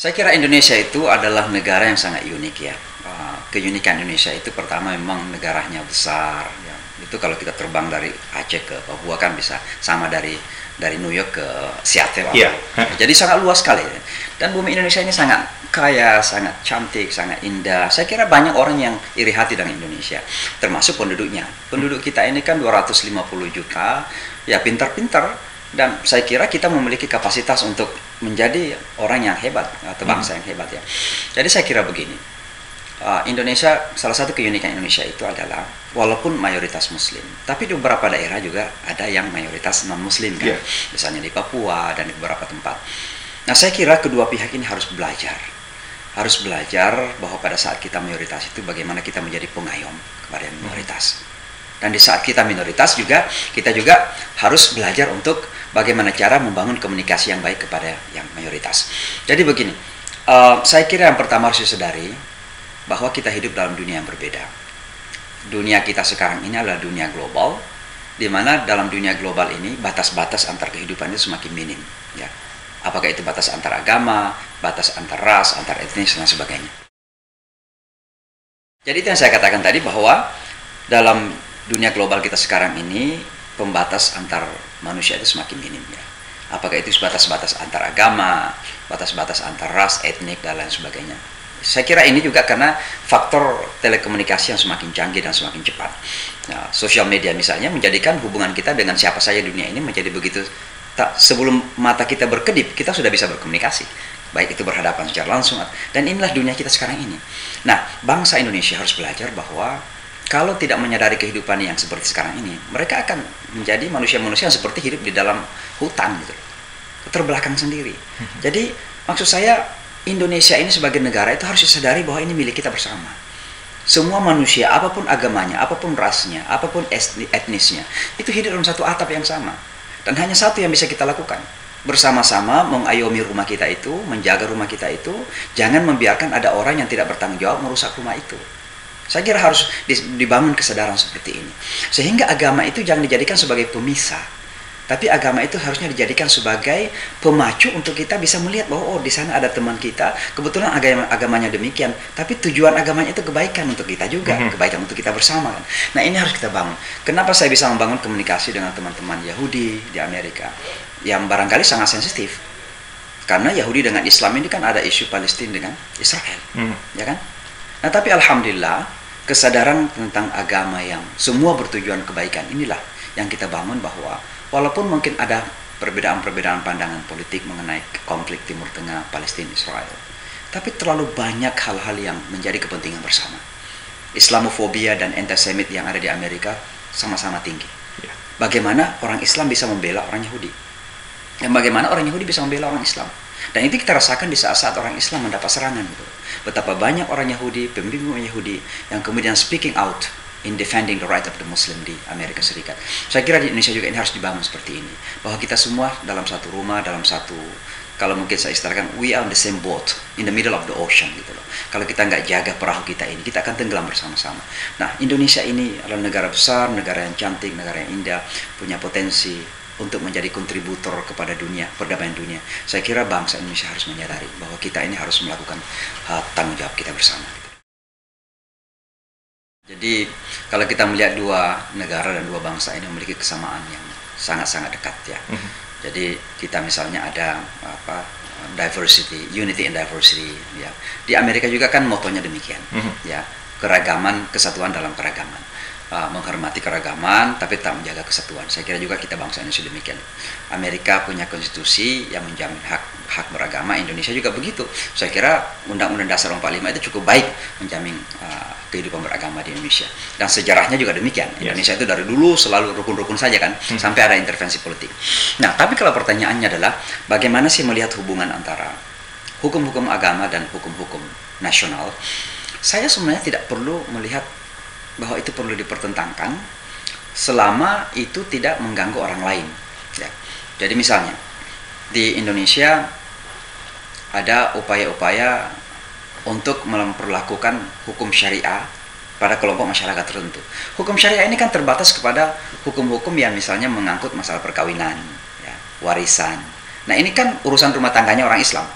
Saya kira Indonesia itu adalah negara yang sangat unik ya. Keunikan Indonesia itu pertama memang negaranya besar. Ya. Itu kalau kita terbang dari Aceh ke Papua kan bisa sama dari New York ke Seattle. Yeah. Jadi sangat luas sekali. Dan bumi Indonesia ini sangat kaya, sangat cantik, sangat indah. Saya kira banyak orang yang iri hati dengan Indonesia, termasuk penduduknya. Penduduk kita ini kan 250 juta, ya pintar-pintar. Dan saya kira kita memiliki kapasitas untuk menjadi orang yang hebat atau bangsa yang hebat ya. Jadi saya kira begini, Indonesia, salah satu keunikan Indonesia itu adalah walaupun mayoritas muslim, tapi di beberapa daerah juga ada yang mayoritas non muslim kan, misalnya di Papua dan di beberapa tempat. Nah saya kira kedua pihak ini harus belajar bahwa pada saat kita mayoritas itu bagaimana kita menjadi pengayom kepada minoritas. Dan di saat kita minoritas juga, kita juga harus belajar untuk bagaimana cara membangun komunikasi yang baik kepada yang mayoritas. Jadi begini, saya kira yang pertama harus disadari bahwa kita hidup dalam dunia yang berbeda. Dunia kita sekarang ini adalah dunia global, di mana dalam dunia global ini batas-batas antar kehidupan itu semakin minim. Ya. Apakah itu batas antar agama, batas antar ras, antar etnis, dan sebagainya. Jadi itu yang saya katakan tadi bahwa dalam dunia global kita sekarang ini, pembatas antar manusia itu semakin minim ya. Apakah itu batas-batas antar agama, batas-batas antar ras, etnik, dan lain sebagainya. Saya kira ini juga karena faktor telekomunikasi yang semakin canggih dan semakin cepat. Nah, sosial media misalnya menjadikan hubungan kita dengan siapa saja dunia ini menjadi begitu, sebelum mata kita berkedip, kita sudah bisa berkomunikasi. Baik itu berhadapan secara langsung. Dan inilah dunia kita sekarang ini. Nah, bangsa Indonesia harus belajar bahwa kalau tidak menyadari kehidupan yang seperti sekarang ini, mereka akan menjadi manusia-manusia yang seperti hidup di dalam hutan gitu, terbelakang sendiri. Jadi maksud saya Indonesia ini sebagai negara itu harus disadari bahwa ini milik kita bersama. Semua manusia, apapun agamanya, apapun rasnya, apapun etnisnya, itu hidup dalam satu atap yang sama. Dan hanya satu yang bisa kita lakukan. Bersama-sama mengayomi rumah kita itu, menjaga rumah kita itu, jangan membiarkan ada orang yang tidak bertanggung jawab merusak rumah itu. Saya kira harus dibangun kesadaran seperti ini. Sehingga agama itu jangan dijadikan sebagai pemisah. Tapi agama itu harusnya dijadikan sebagai pemacu untuk kita bisa melihat bahwa oh di sana ada teman kita, kebetulan agamanya demikian. Tapi tujuan agamanya itu kebaikan untuk kita juga, kebaikan untuk kita bersama. Kan? Nah ini harus kita bangun. Kenapa saya bisa membangun komunikasi dengan teman-teman Yahudi di Amerika yang barangkali sangat sensitif? Karena Yahudi dengan Islam ini kan ada isu Palestina dengan Israel. Ya kan? Nah tapi alhamdulillah, kesadaran tentang agama yang semua bertujuan kebaikan inilah yang kita bangun bahwa walaupun mungkin ada perbedaan-perbedaan pandangan politik mengenai konflik Timur Tengah, Palestina, Israel, tapi terlalu banyak hal-hal yang menjadi kepentingan bersama. Islamofobia dan antisemit yang ada di Amerika sama-sama tinggi. Bagaimana orang Islam bisa membela orang Yahudi? Dan bagaimana orang Yahudi bisa membela orang Islam? Dan itu kita rasakan di saat-saat orang Islam mendapat serangan gitu. Betapa banyak orang Yahudi, pembimbing Yahudi yang kemudian speaking out in defending the right of the Muslim di Amerika Serikat. Saya kira di Indonesia juga ini harus dibangun seperti ini, bahwa kita semua dalam satu rumah, dalam satu, kalau mungkin saya istilahkan, we are on the same boat in the middle of the ocean gitu loh. Kalau kita nggak jaga perahu kita ini, kita akan tenggelam bersama-sama. Nah, Indonesia ini adalah negara besar, negara yang cantik, negara yang indah, punya potensi untuk menjadi kontributor kepada dunia, perdamaian dunia. Saya kira bangsa Indonesia harus menyadari bahwa kita ini harus melakukan tanggung jawab kita bersama. Jadi kalau kita melihat dua negara dan dua bangsa ini memiliki kesamaan yang sangat-sangat dekat ya. Jadi kita misalnya ada diversity, unity and diversity ya. Di Amerika juga kan motonya demikian ya, keragaman, kesatuan dalam keragaman. Menghormati keragaman tapi tak menjaga kesatuan. Saya kira juga kita bangsa Indonesia demikian. Amerika punya konstitusi yang menjamin hak beragama, Indonesia juga begitu. Saya kira Undang-Undang Dasar 45 itu cukup baik menjamin kehidupan beragama di Indonesia. Dan sejarahnya juga demikian. Indonesia itu dari dulu selalu rukun-rukun saja kan, sampai ada intervensi politik. Nah, tapi kalau pertanyaannya adalah bagaimana sih melihat hubungan antara hukum-hukum agama dan hukum-hukum nasional? Saya sebenarnya tidak perlu melihat bahwa itu perlu dipertentangkan selama itu tidak mengganggu orang lain. Ya. Jadi misalnya di Indonesia ada upaya-upaya untuk memperlakukan hukum syariah pada kelompok masyarakat tertentu. Hukum syariah ini kan terbatas kepada hukum-hukum yang misalnya mengangkut masalah perkawinan, ya, warisan. Nah ini kan urusan rumah tangganya orang Islam.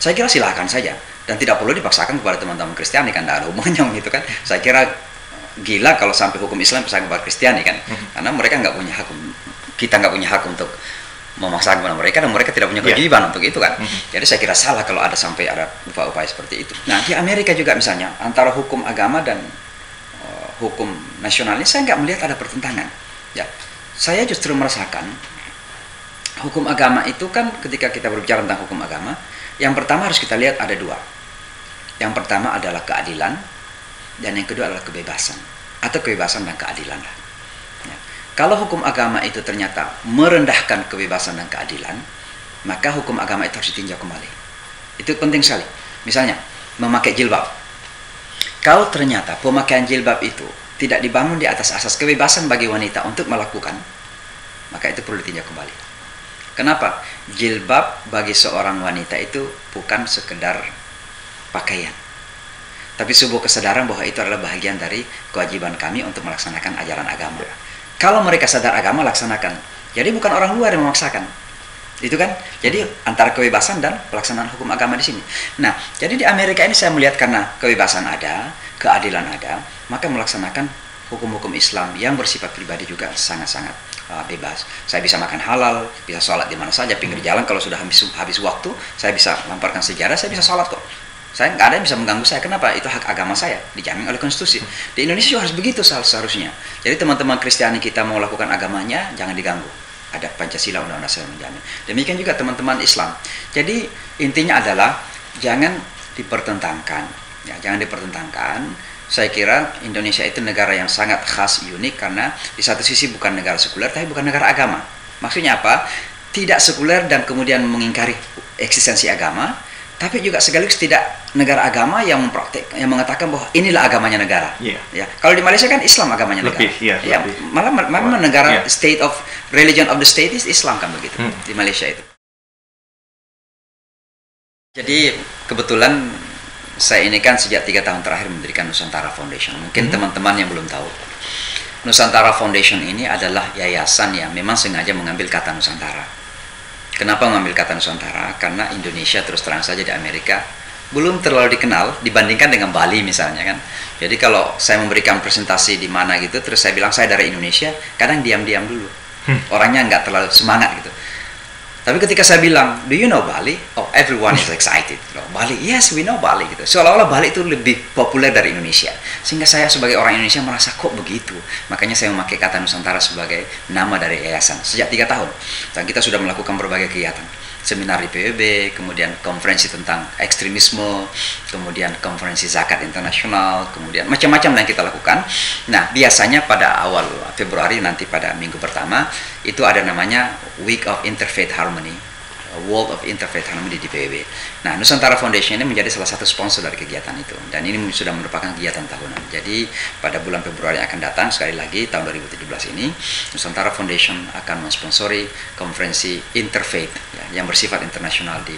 Saya kira silahkan saja dan tidak perlu dipaksakan kepada teman-teman Kristiani kan, tidak ada hubungannya gitu kan. Saya kira gila kalau sampai hukum Islam dipaksakan kepada Kristiani kan, karena mereka nggak punya hak, kita nggak punya hak untuk memaksakan kepada mereka dan mereka tidak punya kewajiban untuk itu kan. Jadi saya kira salah kalau ada sampai ada upaya-upaya seperti itu. Nah di Amerika juga misalnya antara hukum agama dan hukum nasional ini saya nggak melihat ada pertentangan. Ya, saya justru merasakan hukum agama itu kan ketika kita berbicara tentang hukum agama, yang pertama harus kita lihat ada dua. Yang pertama adalah keadilan dan yang kedua adalah kebebasan atau kebebasan dan keadilan. Ya. Kalau hukum agama itu ternyata merendahkan kebebasan dan keadilan, maka hukum agama itu harus ditinjau kembali. Itu penting sekali. Misalnya memakai jilbab. Kalau ternyata pemakaian jilbab itu tidak dibangun di atas asas kebebasan bagi wanita untuk melakukan, maka itu perlu ditinjau kembali. Kenapa? Jilbab bagi seorang wanita itu bukan sekedar pakaian. Tapi sebuah kesadaran bahwa itu adalah bagian dari kewajiban kami untuk melaksanakan ajaran agama. Kalau mereka sadar agama, laksanakan. Jadi bukan orang luar yang memaksakan. Itu kan? Jadi antara kebebasan dan pelaksanaan hukum agama di sini. Nah, jadi di Amerika ini saya melihat karena kebebasan ada, keadilan ada, maka melaksanakan hukum-hukum Islam yang bersifat pribadi juga sangat-sangat bebas. Saya bisa makan halal, bisa sholat di mana saja, pinggir jalan kalau sudah habis waktu, saya bisa lamparkan sejarah, saya bisa sholat kok. Saya nggak ada yang bisa mengganggu saya. Kenapa? Itu hak agama saya, dijamin oleh konstitusi. Di Indonesia juga harus begitu seharusnya. Jadi teman-teman Kristiani kita mau lakukan agamanya, jangan diganggu. Ada Pancasila, Undang-Undang Dasar menjamin. Demikian juga teman-teman Islam. Jadi intinya adalah jangan dipertentangkan. Ya, jangan dipertentangkan. Saya kira Indonesia itu negara yang sangat khas, unik, karena di satu sisi bukan negara sekuler, tapi bukan negara agama. Maksudnya apa? Tidak sekuler dan kemudian mengingkari eksistensi agama, tapi juga sekaligus tidak negara agama yang mengatakan bahwa inilah agamanya negara. Ya. Kalau di Malaysia kan Islam agamanya negara. Malah negara state of religion of the state is Islam kan begitu di Malaysia itu. Jadi kebetulan saya ini kan sejak 3 tahun terakhir mendirikan Nusantara Foundation. Mungkin teman-teman yang belum tahu, Nusantara Foundation ini adalah yayasan yang memang sengaja mengambil kata Nusantara. Kenapa mengambil kata Nusantara? Karena Indonesia terus terang saja di Amerika belum terlalu dikenal dibandingkan dengan Bali misalnya kan. Jadi kalau saya memberikan presentasi di mana gitu, terus saya bilang saya dari Indonesia, kadang diam-diam dulu. Orangnya nggak terlalu semangat gitu. Tapi ketika saya bilang, do you know Bali? Oh, everyone is excited. Bali, yes, we know Bali. Gitu. Seolah-olah Bali itu lebih populer dari Indonesia. Sehingga saya sebagai orang Indonesia merasa kok begitu. Makanya saya memakai kata Nusantara sebagai nama dari yayasan. Sejak 3 tahun. Dan kita sudah melakukan berbagai kegiatan. Seminar di PBB, kemudian konferensi tentang ekstremisme, kemudian konferensi zakat internasional, kemudian macam-macam yang kita lakukan. Nah, biasanya pada awal Februari, nanti pada minggu pertama, itu ada namanya Week of Interfaith Harmony. World of Interfaith Harmony di PBB. Nah, Nusantara Foundation ini menjadi salah satu sponsor dari kegiatan itu. Dan ini sudah merupakan kegiatan tahunan. Jadi, pada bulan Februari yang akan datang, sekali lagi, tahun 2017 ini, Nusantara Foundation akan mensponsori konferensi Interfaith, ya, yang bersifat internasional di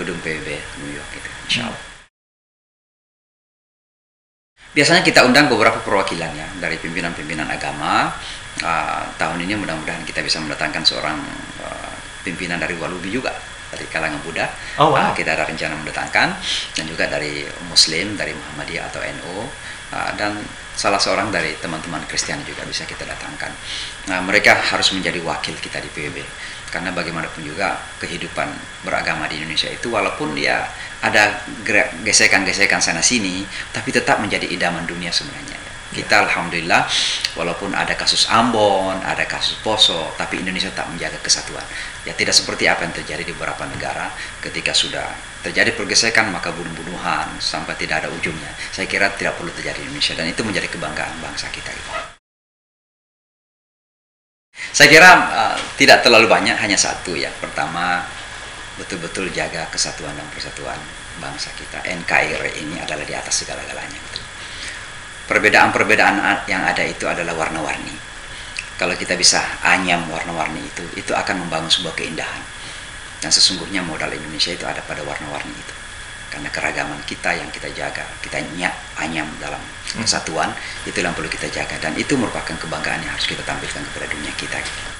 gedung PBB New York. Gitu. Insya Allah. Biasanya kita undang beberapa perwakilannya dari pimpinan-pimpinan agama. Tahun ini mudah-mudahan kita bisa mendatangkan seorang pimpinan dari Walubi juga, dari kalangan Buddha. Oh, wow. Kita ada rencana mendatangkan, dan juga dari Muslim, dari Muhammadiyah atau NU, dan salah seorang dari teman-teman Kristiani juga bisa kita datangkan. Nah, mereka harus menjadi wakil kita di PBB, karena bagaimanapun juga kehidupan beragama di Indonesia itu walaupun dia ada gesekan-gesekan sana-sini, tapi tetap menjadi idaman dunia sebenarnya. Kita alhamdulillah walaupun ada kasus Ambon, ada kasus Poso, tapi Indonesia tak menjaga kesatuan. Ya tidak seperti apa yang terjadi di beberapa negara ketika sudah terjadi pergesekan maka bunuh-bunuhan sampai tidak ada ujungnya. Saya kira tidak perlu terjadi di Indonesia dan itu menjadi kebanggaan bangsa kita. Saya kira tidak terlalu banyak, hanya satu ya. Pertama, betul-betul jaga kesatuan dan persatuan bangsa kita. NKRI ini adalah di atas segala-galanya gitu. Perbedaan-perbedaan yang ada itu adalah warna-warni. Kalau kita bisa anyam warna-warni itu akan membangun sebuah keindahan. Dan sesungguhnya modal Indonesia itu ada pada warna-warni itu. Karena keragaman kita yang kita jaga, kita anyam dalam kesatuan, itu yang perlu kita jaga. Dan itu merupakan kebanggaan yang harus kita tampilkan kepada dunia kita.